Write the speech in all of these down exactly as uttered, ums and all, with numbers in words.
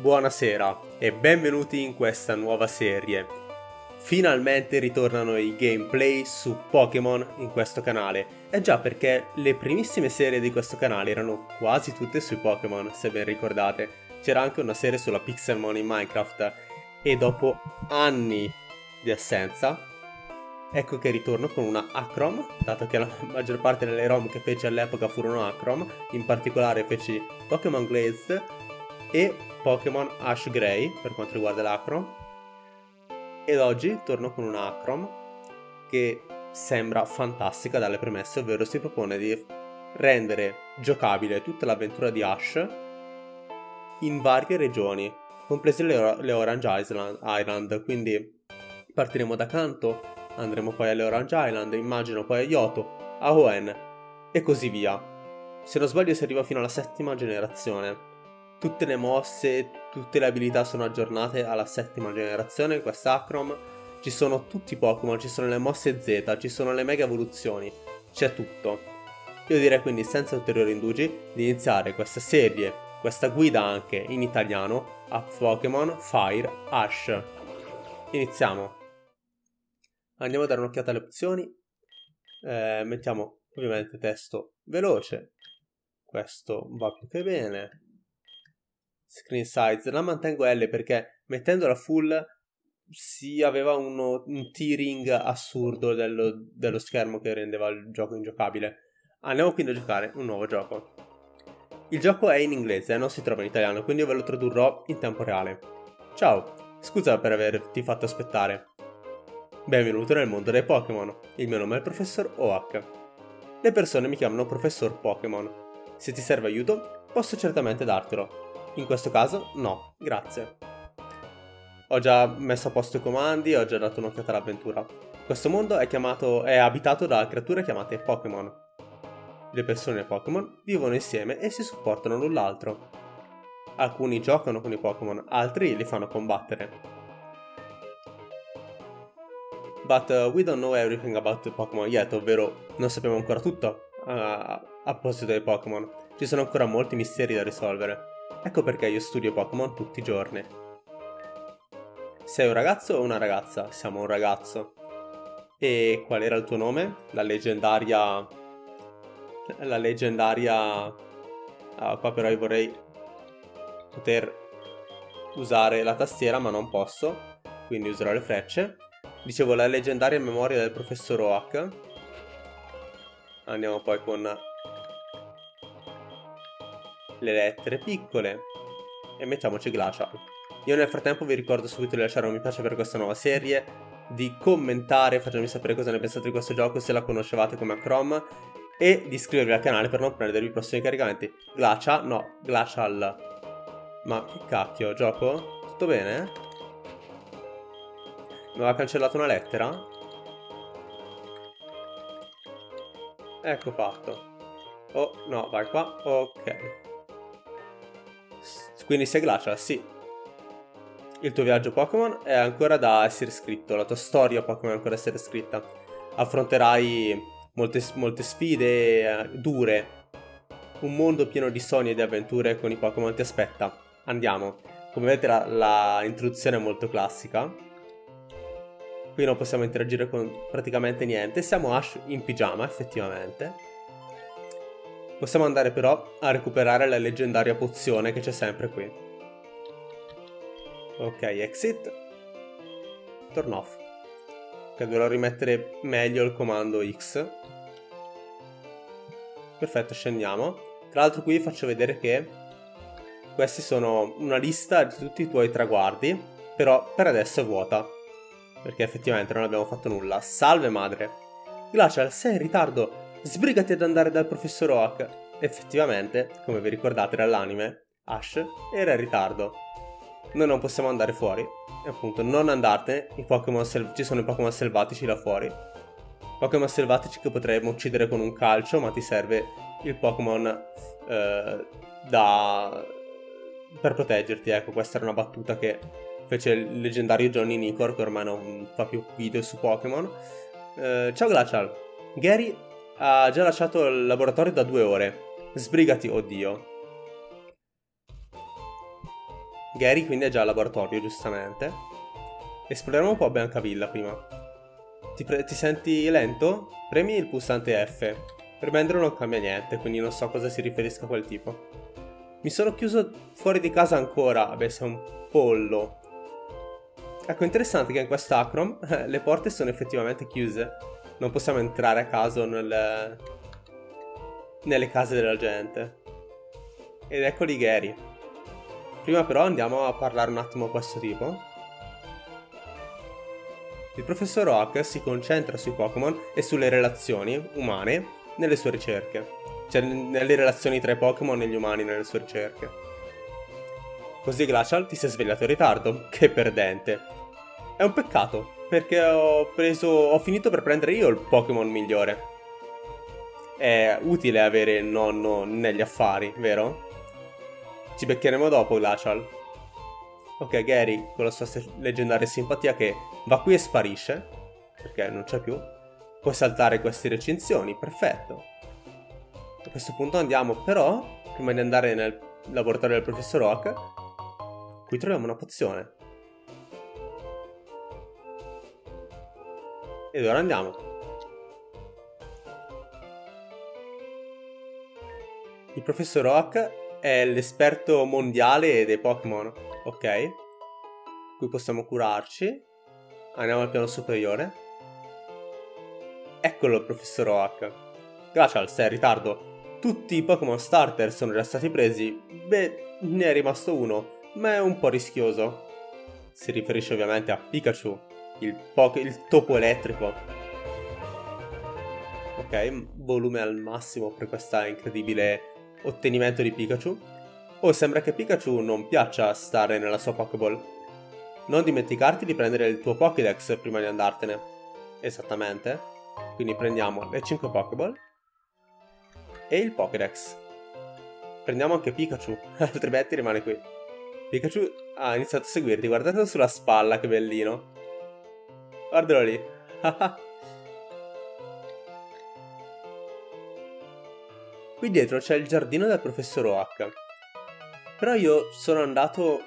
Buonasera e benvenuti in questa nuova serie. Finalmente ritornano i gameplay su Pokémon in questo canale, e già perché le primissime serie di questo canale erano quasi tutte sui Pokémon, se ben ricordate. C'era anche una serie sulla Pixelmon in Minecraft, e dopo anni di assenza ecco che ritorno con una Acrom, dato che la maggior parte delle ROM che feci all'epoca furono Acrom. In particolare feci Pokémon Glazed e Pokémon Ash Gray per quanto riguarda l'Acrom, ed oggi torno con una Acrom che sembra fantastica dalle premesse, ovvero si propone di rendere giocabile tutta l'avventura di Ash in varie regioni, comprese le, le Orange Island, Island, quindi partiremo da Kanto, andremo poi alle Orange Island, immagino poi a Johto, a Hoenn e così via. Se non sbaglio si arriva fino alla settima generazione. Tutte le mosse, tutte le abilità sono aggiornate alla settima generazione in questa Acrom. Ci sono tutti i Pokémon, ci sono le mosse Z, ci sono le mega evoluzioni, c'è tutto. Io direi quindi, senza ulteriori indugi, di iniziare questa serie, questa guida anche in italiano, a Pokémon Fire Ash. Iniziamo. Andiamo a dare un'occhiata alle opzioni, eh, mettiamo ovviamente testo veloce, questo va più che bene. Screen size, la mantengo L perché mettendola full si aveva uno, un tearing assurdo dello, dello schermo che rendeva il gioco ingiocabile. Andiamo quindi a giocare un nuovo gioco. Il gioco è in inglese, non si trova in italiano, quindi io ve lo tradurrò in tempo reale. Ciao, scusa per averti fatto aspettare. Benvenuto nel mondo dei Pokémon, il mio nome è il Professor O H. Le persone mi chiamano Professor Pokémon. Se ti serve aiuto, posso certamente dartelo. In questo caso, no, grazie. Ho già messo a posto i comandi, ho già dato un'occhiata all'avventura. Questo mondo è, chiamato, è abitato da creature chiamate Pokémon. Le persone Pokémon vivono insieme e si supportano l'un l'altro. Alcuni giocano con i Pokémon, altri li fanno combattere. But uh, we don't know everything about the Pokémon yet, ovvero non sappiamo ancora tutto uh, a proposito dei Pokémon. Ci sono ancora molti misteri da risolvere. Ecco perché io studio Pokémon tutti i giorni. Sei un ragazzo o una ragazza? Siamo un ragazzo. E qual era il tuo nome? La leggendaria... La leggendaria... Uh, qua però io vorrei poter usare la tastiera, ma non posso, quindi userò le frecce. Dicevo, la leggendaria memoria del Professor O H. Andiamo poi con le lettere piccole e mettiamoci Glacial. Io nel frattempo vi ricordo subito di lasciare un mi piace per questa nuova serie, di commentare, fatemi sapere cosa ne pensate di questo gioco, se la conoscevate come Acrom, e di iscrivervi al canale per non perdervi i prossimi caricamenti. Glacia, no, Glacial. Ma che cacchio, gioco? Tutto bene? Mi aveva cancellato una lettera? Ecco fatto. Oh, no, vai qua. Ok. Quindi sei Glacial, sì. Il tuo viaggio Pokémon è ancora da essere scritto. La tua storia Pokémon è ancora da essere scritta. Affronterai molte, molte sfide eh, dure. Un mondo pieno di sogni e di avventure con i Pokémon ti aspetta. Andiamo. Come vedete la, la introduzione è molto classica. Qui non possiamo interagire con praticamente niente, siamo Ash in pigiama effettivamente. Possiamo andare però a recuperare la leggendaria pozione che c'è sempre qui. Ok, exit. Turn off. Ok, dovrò rimettere meglio il comando X. Perfetto, scendiamo. Tra l'altro qui vi faccio vedere che questi sono una lista di tutti i tuoi traguardi, però per adesso è vuota, perché effettivamente non abbiamo fatto nulla. Salve madre. Glacial, sei in ritardo. Sbrigati ad andare dal Professor O H. Effettivamente, come vi ricordate dall'anime, Ash era in ritardo. Noi non possiamo andare fuori. E appunto, non andartene. I Pokémon ci sono i Pokémon selvatici là fuori. Pokémon selvatici che potremmo uccidere con un calcio, ma ti serve il Pokémon eh, da... per proteggerti. Ecco, questa era una battuta che... fece il leggendario Johnny Nicor, che ormai non fa più video su Pokémon. Eh, ciao Glacial, Gary ha già lasciato il laboratorio da due ore. Sbrigati, oddio. Gary quindi è già al laboratorio, giustamente. Esploriamo un po' Biancavilla prima. Ti, ti senti lento? Premi il pulsante F. Per Mendro non cambia niente, quindi non so cosa si riferisca a quel tipo. Mi sono chiuso fuori di casa ancora. Vabbè, sei un pollo. Ecco, interessante che in questa Acrom le porte sono effettivamente chiuse. Non possiamo entrare a caso nel... nelle case della gente. Ed eccoli Gary. Prima però andiamo a parlare un attimo a questo tipo. Il professor Oak si concentra sui Pokémon e sulle relazioni umane nelle sue ricerche. Cioè nelle relazioni tra i Pokémon e gli umani nelle sue ricerche. Così Glacial ti sei svegliato in ritardo. Che perdente. È un peccato, perché ho preso... ho finito per prendere io il Pokémon migliore. È utile avere il nonno negli affari, vero? Ci beccheremo dopo, Glacial. Ok, Gary, con la sua leggendaria simpatia che va qui e sparisce, perché non c'è più. Puoi saltare queste recinzioni, perfetto. A questo punto andiamo però, prima di andare nel laboratorio del professor Oak, qui troviamo una pozione. Ed ora andiamo. Il professor Oak è l'esperto mondiale dei Pokémon, ok? Qui possiamo curarci. Andiamo al piano superiore. Eccolo il professor Oak. Glacial, sei in ritardo. Tutti i Pokémon starter sono già stati presi. Beh, ne è rimasto uno, ma è un po' rischioso. Si riferisce ovviamente a Pikachu, il, il topo elettrico. Ok, volume al massimo per questo incredibile ottenimento di Pikachu. Oh, sembra che Pikachu non piaccia stare nella sua Pokéball. Non dimenticarti di prendere il tuo Pokédex prima di andartene. Esattamente. Quindi prendiamo le cinque Pokéball e il Pokédex. Prendiamo anche Pikachu, altrimenti rimane qui. Pikachu ha iniziato a seguirti, guardatelo sulla spalla, che bellino. Guardalo lì. Qui dietro c'è il giardino del professor Oak. Però io sono andato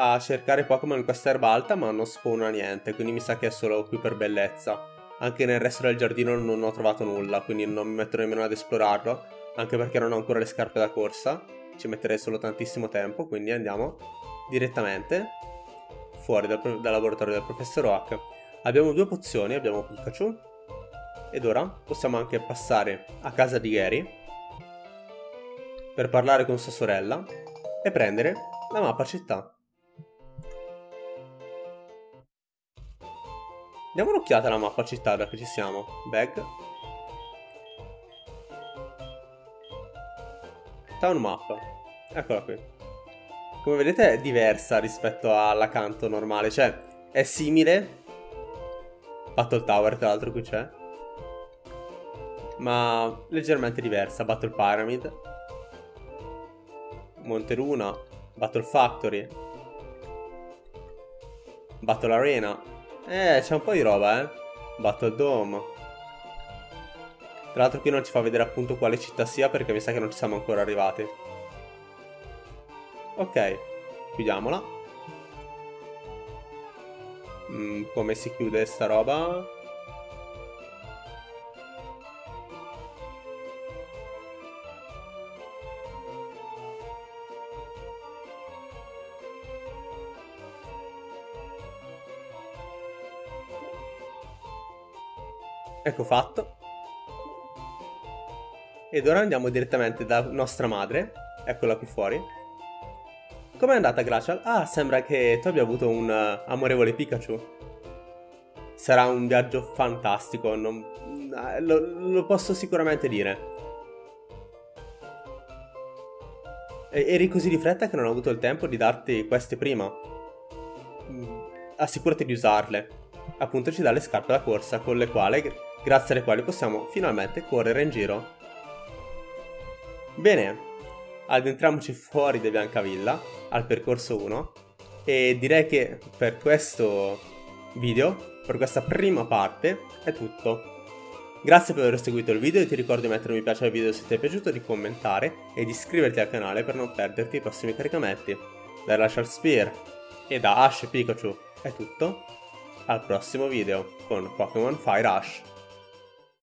a cercare Pokémon in questa erba alta, ma non spawna niente, quindi mi sa che è solo qui per bellezza. Anche nel resto del giardino non ho trovato nulla, quindi non mi metto nemmeno ad esplorarlo, anche perché non ho ancora le scarpe da corsa, ci metterei solo tantissimo tempo, quindi andiamo direttamente fuori dal, dal laboratorio del professor Oak. Abbiamo due pozioni, abbiamo Pikachu, ed ora possiamo anche passare a casa di Gary per parlare con sua sorella e prendere la mappa città. Diamo un'occhiata alla mappa città, da che ci siamo. Bag. Town map. Eccola qui. Come vedete è diversa rispetto all'accanto normale. Cioè, è simile. Battle Tower, tra l'altro, qui c'è. Ma leggermente diversa. Battle Pyramid. Monteluna. Battle Factory. Battle Arena. Eh, c'è un po' di roba, eh. Battle Dome. Tra l'altro qui non ci fa vedere appunto quale città sia, perché mi sa che non ci siamo ancora arrivati. Ok, chiudiamola. Mm, come si chiude sta roba? Ecco fatto. Ed ora andiamo direttamente da nostra madre. Eccola qui fuori. Com'è andata Glacial? Ah, sembra che tu abbia avuto un uh, amorevole Pikachu. Sarà un viaggio fantastico, non... lo, lo posso sicuramente dire. E eri così di fretta che non ho avuto il tempo di darti queste prima. Assicurati di usarle. Appunto ci dà le scarpe da corsa con le quali... grazie alle quali possiamo finalmente correre in giro. Bene, addentriamoci fuori da Biancavilla, al percorso uno, e direi che per questo video, per questa prima parte, è tutto. Grazie per aver seguito il video e ti ricordo di mettere un mi piace al video se ti è piaciuto, di commentare e di iscriverti al canale per non perderti i prossimi caricamenti. dalla Charsphere e da Ash Pikachu è tutto, al prossimo video con Pokémon Fire Ash.